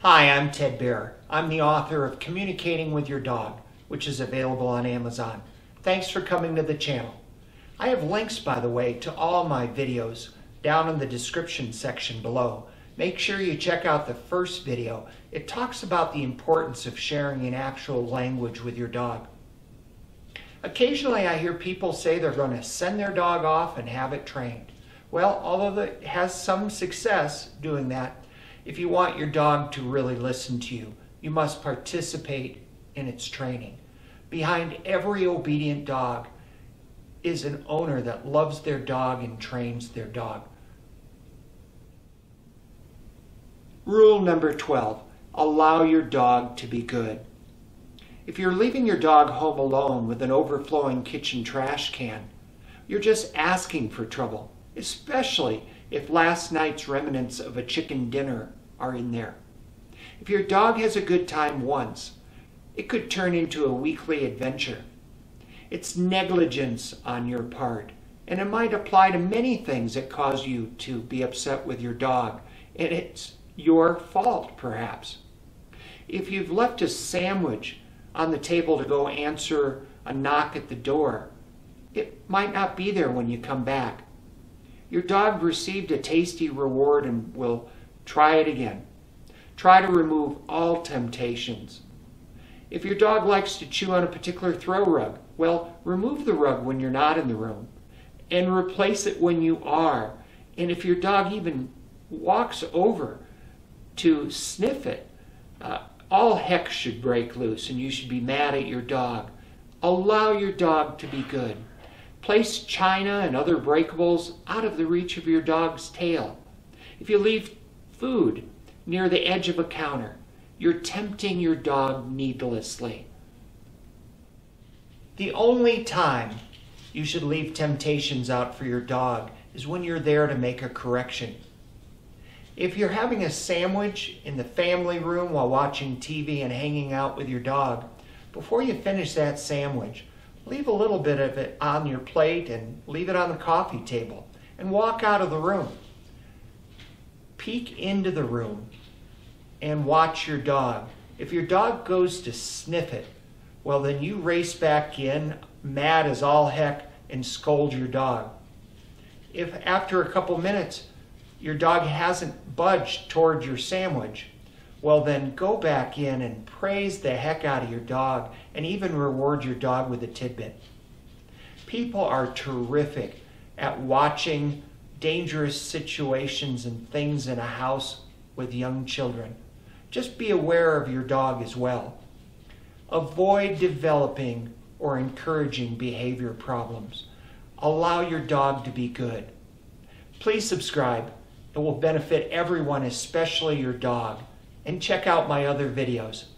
Hi, I'm Ted Baer. I'm the author of Communicating with Your Dog, which is available on Amazon. Thanks for coming to the channel. I have links, by the way, to all my videos down in the description section below. Make sure you check out the first video. It talks about the importance of sharing an actual language with your dog. Occasionally, I hear people say they're going to send their dog off and have it trained. Well, although it has some success doing that, if you want your dog to really listen to you, you must participate in its training. Behind every obedient dog is an owner that loves their dog and trains their dog. Rule number 12, allow your dog to be good. If you're leaving your dog home alone with an overflowing kitchen trash can, you're just asking for trouble, especially if last night's remnants of a chicken dinner are in there. If your dog has a good time once, it could turn into a weekly adventure. It's negligence on your part, and it might apply to many things that cause you to be upset with your dog, and it's your fault, perhaps. If you've left a sandwich on the table to go answer a knock at the door, it might not be there when you come back. Your dog received a tasty reward and will try it again. Try to remove all temptations. If your dog likes to chew on a particular throw rug, well, remove the rug when you're not in the room and replace it when you are. And if your dog even walks over to sniff it, all heck should break loose and you should be mad at your dog. Allow your dog to be good. Place china and other breakables out of the reach of your dog's tail. If you leave food near the edge of a counter, you're tempting your dog needlessly. The only time you should leave temptations out for your dog is when you're there to make a correction. If you're having a sandwich in the family room while watching TV and hanging out with your dog, before you finish that sandwich, leave a little bit of it on your plate and leave it on the coffee table and walk out of the room. Peek into the room and watch your dog. If your dog goes to sniff it, well, then you race back in, mad as all heck, and scold your dog. If after a couple minutes your dog hasn't budged toward your sandwich, well, then go back in and praise the heck out of your dog and even reward your dog with a tidbit. People are terrific at watching dangerous situations and things in a house with young children. Just be aware of your dog as well. Avoid developing or encouraging behavior problems. Allow your dog to be good. Please subscribe. It will benefit everyone, especially your dog. And check out my other videos.